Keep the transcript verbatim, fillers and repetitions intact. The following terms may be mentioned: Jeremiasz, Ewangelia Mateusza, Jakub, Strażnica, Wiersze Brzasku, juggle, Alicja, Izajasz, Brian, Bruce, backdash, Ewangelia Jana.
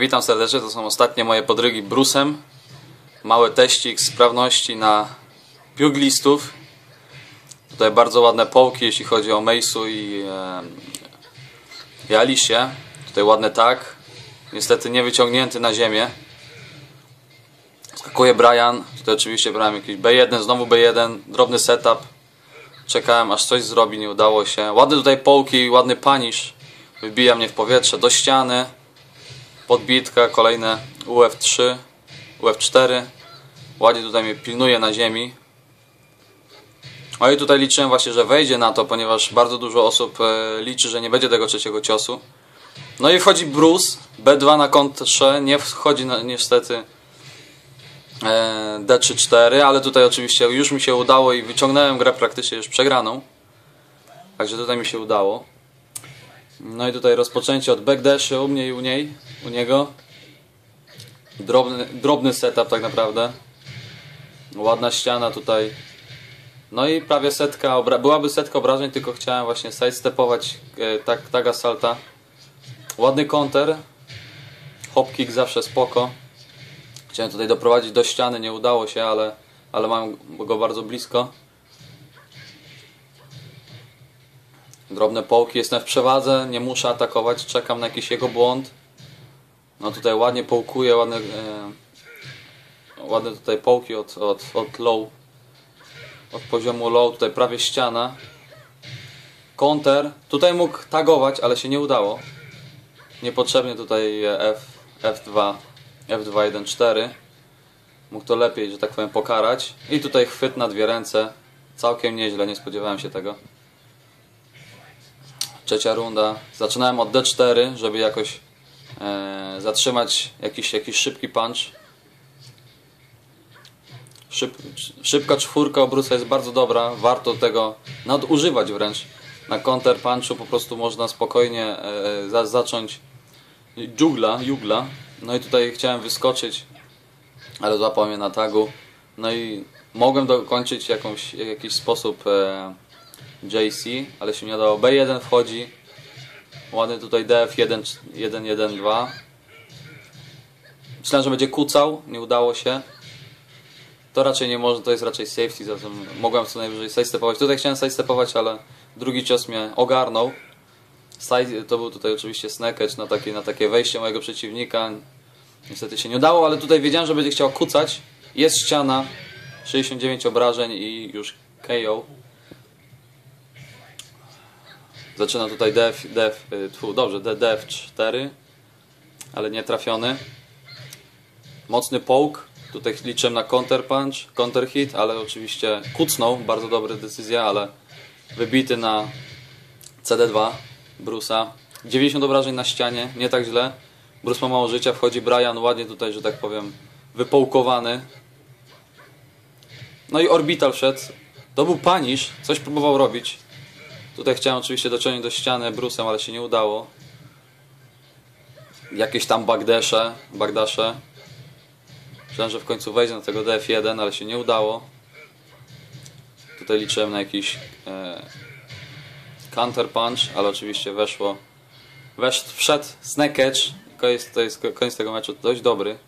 Witam serdecznie, to są ostatnie moje podrygi Bruce'em. Mały teścik sprawności na piuglistów. Tutaj bardzo ładne połki, jeśli chodzi o Mace'u i, e, i Alicie. Tutaj ładny tak. Niestety nie wyciągnięty na ziemię. Skakuje Brian. Tutaj oczywiście brałem jakiś B jeden, znowu B jeden. Drobny setup. Czekałem, aż coś zrobi, nie udało się. Ładne tutaj połki, ładny panisz. Wybija mnie w powietrze do ściany. Podbitka, kolejne U F trzy, U F cztery. Ładnie tutaj mnie pilnuje na ziemi. No i tutaj liczyłem właśnie, że wejdzie na to, ponieważ bardzo dużo osób liczy, że nie będzie tego trzeciego ciosu. No i wchodzi Bruce, B dwa na kontrze, nie wchodzi na, niestety D trzy cztery, ale tutaj oczywiście już mi się udało i wyciągnąłem grę praktycznie już przegraną. Także tutaj mi się udało. No i tutaj rozpoczęcie od backdashy u mnie i u niej, u niego. Drobny, drobny setup tak naprawdę. Ładna ściana tutaj. No i prawie setka, byłaby setka obrażeń, tylko chciałem właśnie sidestepować tak, tak asalta. Ładny counter. Hop kick zawsze spoko. Chciałem tutaj doprowadzić do ściany, nie udało się, ale, ale mam go bardzo blisko. Drobne połki, jestem w przewadze, nie muszę atakować, czekam na jakiś jego błąd. No tutaj ładnie połkuje, ładne, e, ładne tutaj połki od, od, od low, od poziomu low, tutaj prawie ściana. Counter, tutaj mógł tagować, ale się nie udało. Niepotrzebnie tutaj F, F dwa, F dwa jeden cztery. Mógł to lepiej, że tak powiem, pokarać. I tutaj chwyt na dwie ręce, całkiem nieźle, nie spodziewałem się tego. Trzecia runda. Zaczynałem od D cztery, żeby jakoś e, zatrzymać jakiś, jakiś szybki punch. Szyb, szybka czwórka obróca jest bardzo dobra. Warto tego nadużywać wręcz. Na counter punchu po prostu można spokojnie e, za, zacząć dżugla, jugla. No i tutaj chciałem wyskoczyć, ale złapał mnie na tagu. No i mogłem dokończyć jakąś, w jakiś sposób e, J C, ale się nie dało. B jeden wchodzi. Ładny tutaj D F jeden jeden dwa. Myślałem, że będzie kucał. Nie udało się. To raczej nie może. To jest raczej safety. Zatem mogłem co najwyżej sidestepować. Tutaj chciałem sidestepować, ale drugi cios mnie ogarnął. Side, to był tutaj oczywiście snack edge na takie, na takie wejście mojego przeciwnika. Niestety się nie udało, ale tutaj wiedziałem, że będzie chciał kucać. Jest ściana. sześćdziesiąt dziewięć obrażeń i już K O. Zaczyna tutaj df, df, tfu, dobrze, D F cztery, ale nie trafiony. Mocny połk, tutaj liczę na counter punch, counter hit, ale oczywiście kucnął, bardzo dobra decyzja, ale wybity na C D dwa Bruce'a. dziewięćdziesiąt obrażeń na ścianie, nie tak źle. Bruce ma mało życia, wchodzi Brian ładnie tutaj, że tak powiem, wypołkowany. No i orbital wszedł, to był panisz, coś próbował robić. Tutaj chciałem oczywiście dociągnąć do ściany Bruce'em, ale się nie udało. Jakieś tam backdashe, backdashe. Myślałem, że w końcu wejdzie na tego D F jeden, ale się nie udało. Tutaj liczyłem na jakiś e, counter punch, ale oczywiście weszło. Wesz, wszedł snack edge. To jest koniec tego meczu dość dobry.